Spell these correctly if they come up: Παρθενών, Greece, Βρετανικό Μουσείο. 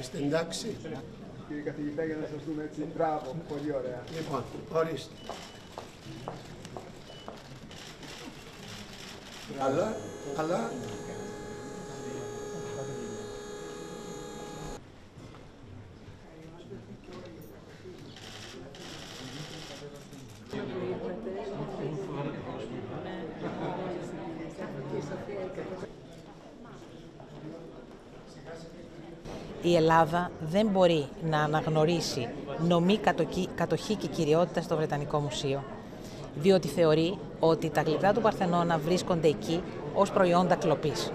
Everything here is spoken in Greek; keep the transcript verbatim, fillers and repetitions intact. Είστε εντάξει. Κύριε καθηγητά, για να σας δούμε έτσι. Μπράβο, πολύ ωραία. Λοιπόν, ορίστε. Αλλά, αλλά... Η Ελλάδα δεν μπορεί να αναγνωρίσει νομή κατοχή, κατοχή και κυριότητα στο Βρετανικό Μουσείο, διότι θεωρεί ότι τα γλυπτά του Παρθενώνα βρίσκονται εκεί ως προϊόντα κλοπής.